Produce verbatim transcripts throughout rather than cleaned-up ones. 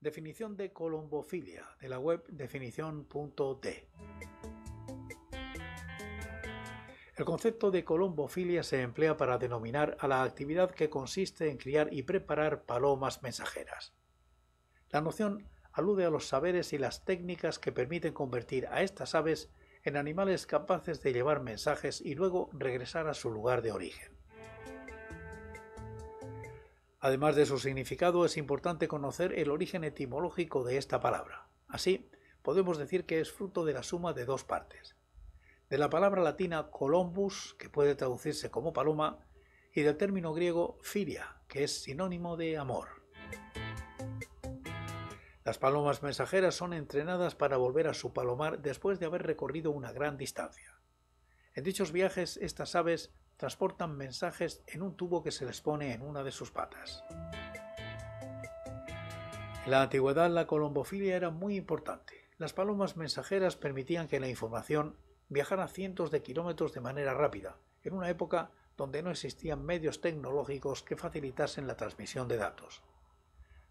Definición de colombofilia, de la web definición punto de. El concepto de colombofilia se emplea para denominar a la actividad que consiste en criar y preparar palomas mensajeras. La noción alude a los saberes y las técnicas que permiten convertir a estas aves en animales capaces de llevar mensajes y luego regresar a su lugar de origen. Además de su significado, es importante conocer el origen etimológico de esta palabra. Así, podemos decir que es fruto de la suma de dos partes: de la palabra latina colombus, que puede traducirse como paloma, y del término griego philia, que es sinónimo de amor. Las palomas mensajeras son entrenadas para volver a su palomar después de haber recorrido una gran distancia. En dichos viajes, estas aves transportan mensajes en un tubo que se les pone en una de sus patas. En la antigüedad, la colombofilia era muy importante. Las palomas mensajeras permitían que la información viajar a cientos de kilómetros de manera rápida, en una época donde no existían medios tecnológicos que facilitasen la transmisión de datos.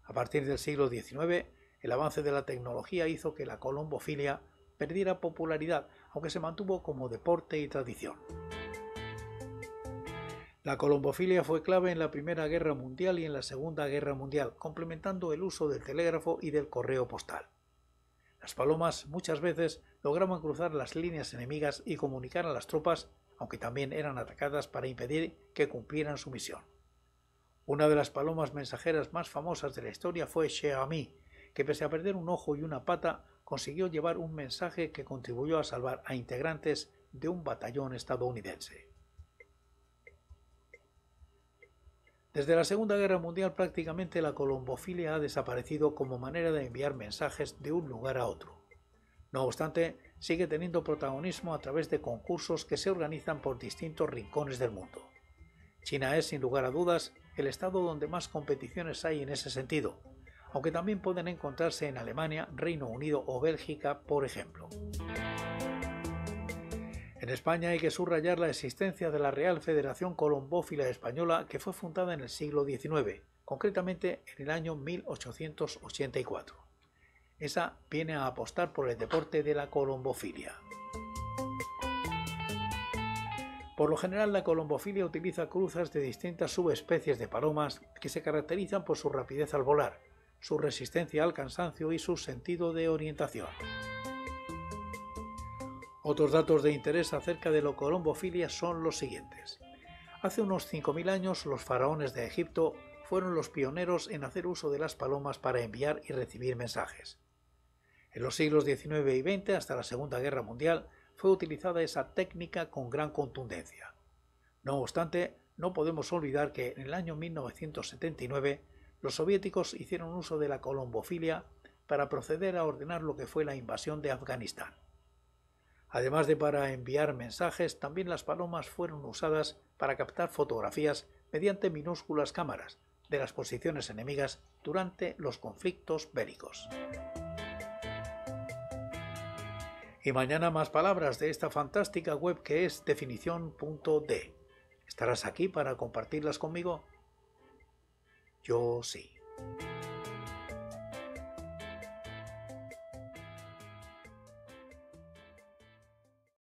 A partir del siglo diecinueve, el avance de la tecnología hizo que la colombofilia perdiera popularidad, aunque se mantuvo como deporte y tradición. La colombofilia fue clave en la Primera Guerra Mundial y en la Segunda Guerra Mundial, complementando el uso del telégrafo y del correo postal. Las palomas muchas veces lograban cruzar las líneas enemigas y comunicar a las tropas, aunque también eran atacadas para impedir que cumplieran su misión. Una de las palomas mensajeras más famosas de la historia fue Cher Ami, que pese a perder un ojo y una pata, consiguió llevar un mensaje que contribuyó a salvar a integrantes de un batallón estadounidense. Desde la Segunda Guerra Mundial prácticamente la colombofilia ha desaparecido como manera de enviar mensajes de un lugar a otro. No obstante, sigue teniendo protagonismo a través de concursos que se organizan por distintos rincones del mundo. China es, sin lugar a dudas, el estado donde más competiciones hay en ese sentido, aunque también pueden encontrarse en Alemania, Reino Unido o Bélgica, por ejemplo. En España hay que subrayar la existencia de la Real Federación Colombófila Española, que fue fundada en el siglo diecinueve, concretamente en el año mil ochocientos ochenta y cuatro. Esa viene a apostar por el deporte de la colombofilia. Por lo general, la colombofilia utiliza cruzas de distintas subespecies de palomas que se caracterizan por su rapidez al volar, su resistencia al cansancio y su sentido de orientación. Otros datos de interés acerca de la colombofilia son los siguientes. Hace unos cinco mil años, los faraones de Egipto fueron los pioneros en hacer uso de las palomas para enviar y recibir mensajes. En los siglos diecinueve y veinte, hasta la Segunda Guerra Mundial, fue utilizada esa técnica con gran contundencia. No obstante, no podemos olvidar que en el año mil novecientos setenta y nueve, los soviéticos hicieron uso de la colombofilia para proceder a ordenar lo que fue la invasión de Afganistán. Además de para enviar mensajes, también las palomas fueron usadas para captar fotografías mediante minúsculas cámaras de las posiciones enemigas durante los conflictos bélicos. Y mañana más palabras de esta fantástica web que es definición punto de. ¿Estarás aquí para compartirlas conmigo? Yo sí.